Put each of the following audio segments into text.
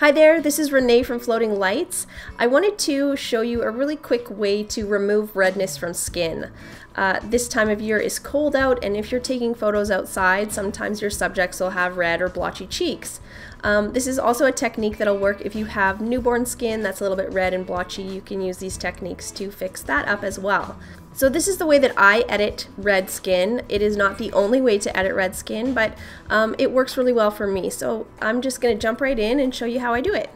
Hi there, this is Renee from Floating Lights. I wanted to show you a really quick way to remove redness from skin. This time of year is cold out, and if you're taking photos outside, sometimes your subjects will have red or blotchy cheeks. This is also a technique that'll work if you have newborn skin that's a little bit red and blotchy. You can use these techniques to fix that up as well. So this is the way that I edit red skin. It is not the only way to edit red skin, but it works really well for me. So I'm just going to jump right in and show you how I do it.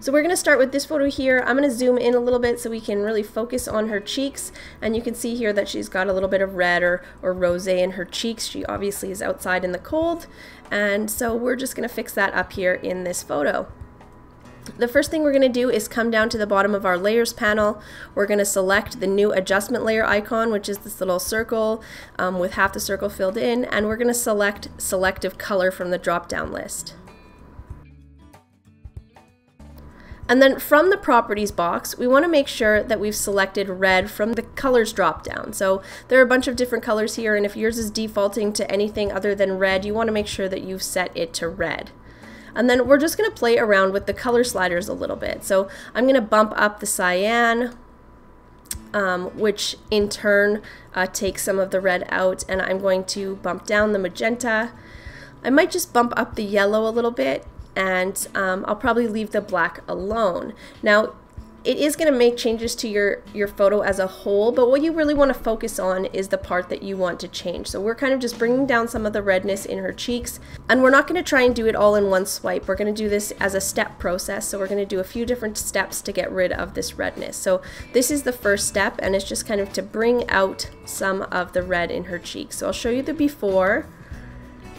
So we're going to start with this photo here. I'm going to zoom in a little bit so we can really focus on her cheeks, and you can see here that she's got a little bit of red or rosé in her cheeks. She obviously is outside in the cold, and so we're just going to fix that up here in this photo. The first thing we're going to do is come down to the bottom of our layers panel. We're going to select the new adjustment layer icon, which is this little circle with half the circle filled in, and we're going to select selective color from the drop-down list. And then from the properties box, we want to make sure that we've selected red from the colors drop down. So there are a bunch of different colors here, and if yours is defaulting to anything other than red, you want to make sure that you've set it to red. And then we're just going to play around with the color sliders a little bit. So I'm going to bump up the cyan, which in turn takes some of the red out, and I'm going to bump down the magenta. I might just bump up the yellow a little bit, and I'll probably leave the black alone. Now, it is going to make changes to your photo as a whole, but what you really want to focus on is the part that you want to change. So we're kind of just bringing down some of the redness in her cheeks, and we're not going to try and do it all in one swipe. We're going to do this as a step process, so we're going to do a few different steps to get rid of this redness. So this is the first step, and it's just kind of to bring out some of the red in her cheeks. So I'll show you the before,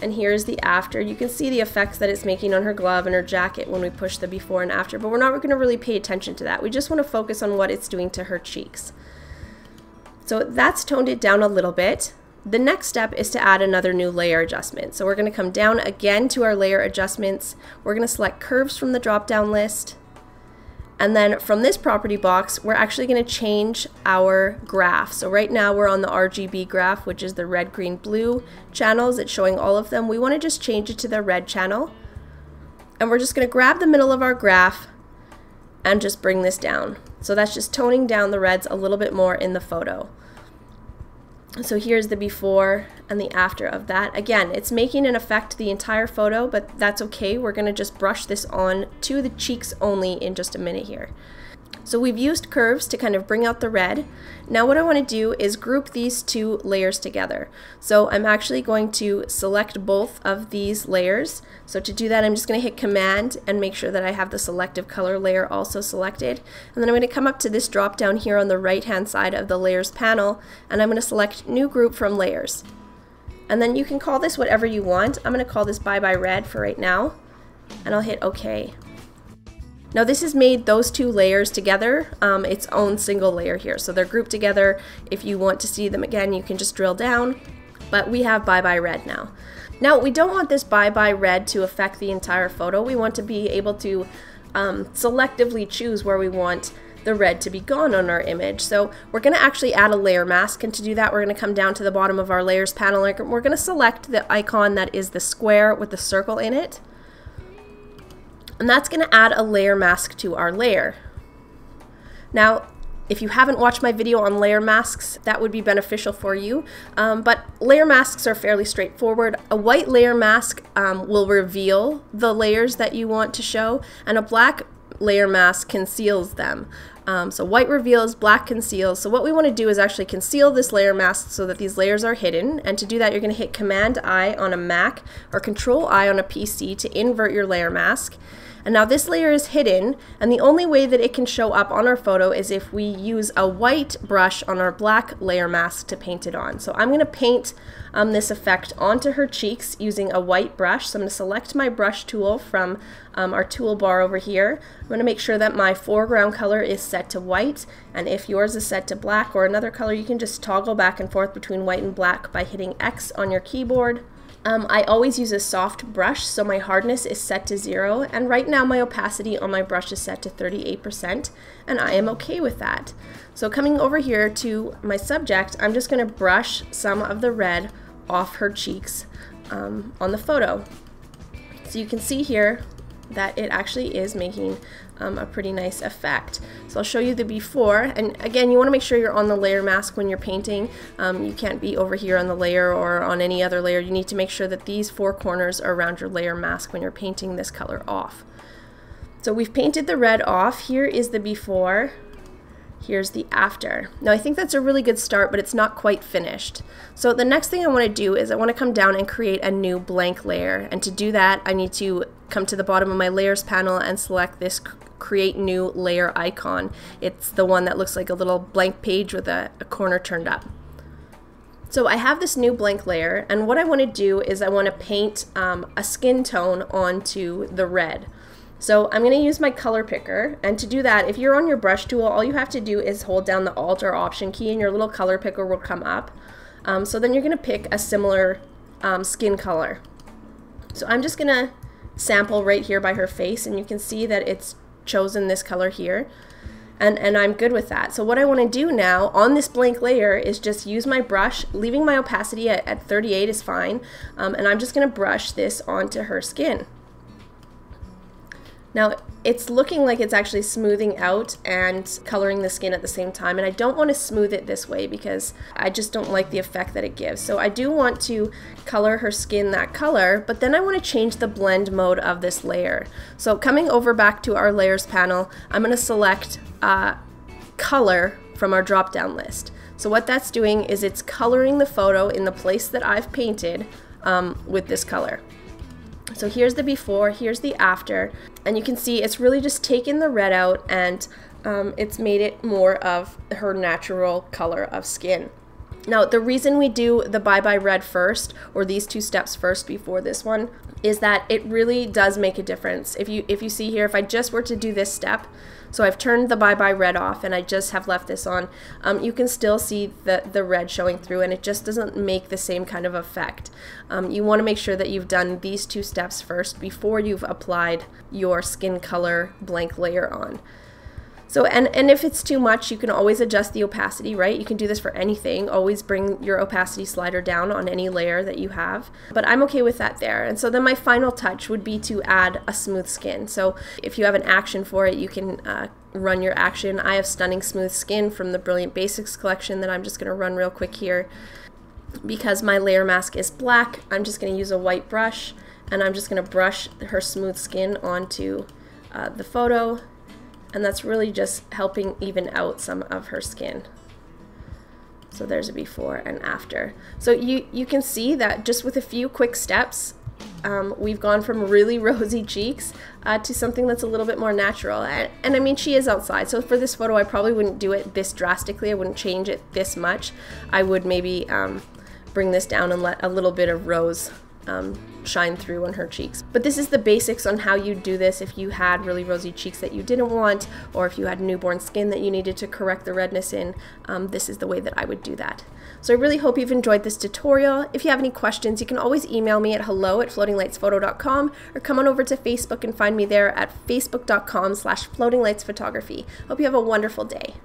and here's the after. You can see the effects that it's making on her glove and her jacket when we push the before and after, but we're not going to really pay attention to that. We just want to focus on what it's doing to her cheeks. So that's toned it down a little bit. The next step is to add another new layer adjustment. So we're going to come down again to our layer adjustments. We're going to select curves from the drop-down list. And then from this property box, we're actually going to change our graph. So right now we're on the RGB graph, which is the red, green, blue channels. It's showing all of them. We want to just change it to the red channel. And we're just going to grab the middle of our graph and just bring this down. So that's just toning down the reds a little bit more in the photo. So here's the before and the after of that. Again, it's making an effect the entire photo, but that's okay. We're going to just brush this on to the cheeks only in just a minute here. So we've used curves to kind of bring out the red. Now what I want to do is group these two layers together. So I'm actually going to select both of these layers. So to do that, I'm just going to hit Command and make sure that I have the selective color layer also selected. And then I'm going to come up to this drop down here on the right hand side of the layers panel, and I'm going to select New Group from Layers. And then you can call this whatever you want. I'm going to call this Bye Bye Red for right now, and I'll hit OK. Now this has made those two layers together its own single layer here. So they're grouped together. If you want to see them again, you can just drill down. But we have Bye Bye Red now. Now we don't want this Bye Bye Red to affect the entire photo. We want to be able to selectively choose where we want the red to be gone on our image. So we're going to actually add a layer mask, and to do that we're going to come down to the bottom of our layers panel, and we're going to select the icon that is the square with the circle in it. And that's going to add a layer mask to our layer. Now, if you haven't watched my video on layer masks, that would be beneficial for you. But layer masks are fairly straightforward. A white layer mask will reveal the layers that you want to show, and a black layer mask conceals them. So white reveals, black conceals. So what we want to do is actually conceal this layer mask so that these layers are hidden. And to do that, you're going to hit Command-I on a Mac or Control-I on a PC to invert your layer mask. And now this layer is hidden, and the only way that it can show up on our photo is if we use a white brush on our black layer mask to paint it on. So I'm going to paint this effect onto her cheeks using a white brush. So I'm going to select my brush tool from our toolbar over here. I'm going to make sure that my foreground color is set to white, and if yours is set to black or another color, you can just toggle back and forth between white and black by hitting X on your keyboard. I always use a soft brush, so my hardness is set to 0, and right now my opacity on my brush is set to 38%, and I am okay with that. So coming over here to my subject, I'm just going to brush some of the red off her cheeks on the photo. So you can see here that it actually is making a pretty nice effect. So I'll show you the before, and again, you want to make sure you're on the layer mask when you're painting. You can't be over here on the layer or on any other layer. You need to make sure that these four corners are around your layer mask when you're painting this color off. So we've painted the red off. Here is the before. Here's the after. Now I think that's a really good start, but it's not quite finished. So the next thing I want to do is I want to come down and create a new blank layer. And to do that, I need to come to the bottom of my layers panel and select this create new layer icon. It's the one that looks like a little blank page with a corner turned up. So I have this new blank layer, and what I want to do is I want to paint a skin tone onto the red. So I'm going to use my color picker, and to do that, if you're on your brush tool, all you have to do is hold down the Alt or Option key and your little color picker will come up. So then you're going to pick a similar skin color. So I'm just going to sample right here by her face, and you can see that it's chosen this color here, and I'm good with that. So what I want to do now on this blank layer is just use my brush, leaving my opacity at 38 is fine, and I'm just going to brush this onto her skin. Now it's looking like it's actually smoothing out and coloring the skin at the same time, and I don't want to smooth it this way because I just don't like the effect that it gives. So I do want to color her skin that color, but then I want to change the blend mode of this layer. So coming over back to our layers panel, I'm going to select color from our drop down list. So what that's doing is it's coloring the photo in the place that I've painted with this color. So here's the before, here's the after, and you can see it's really just taken the red out and it's made it more of her natural color of skin. Now the reason we do the Bye Bye Red first, or these two steps first before this one, is that it really does make a difference. If you see here, if I just were to do this step, so I've turned the Bye Bye Red off and I just have left this on, you can still see the red showing through, and it just doesn't make the same kind of effect. You want to make sure that you've done these two steps first before you've applied your skin color blank layer on. So, and if it's too much, you can always adjust the opacity, right? You can do this for anything. Always bring your opacity slider down on any layer that you have. But I'm okay with that there. And so then my final touch would be to add a smooth skin. So if you have an action for it, you can run your action. I have Stunning Smooth Skin from the Brilliant Basics collection that I'm just going to run real quick here. Because my layer mask is black, I'm just going to use a white brush, and I'm just going to brush her smooth skin onto the photo. And that's really just helping even out some of her skin. So there's a before and after. So you can see that just with a few quick steps, we've gone from really rosy cheeks to something that's a little bit more natural. And I mean, she is outside, so for this photo I probably wouldn't do it this drastically. I wouldn't change it this much. I would maybe bring this down and let a little bit of rose shine through on her cheeks. But this is the basics on how you do this if you had really rosy cheeks that you didn't want, or if you had newborn skin that you needed to correct the redness in. This is the way that I would do that. So I really hope you've enjoyed this tutorial. If you have any questions, you can always email me at hello@floatinglightsphoto.com, or come on over to Facebook and find me there at facebook.com/floatinglightsphotography. Hope you have a wonderful day.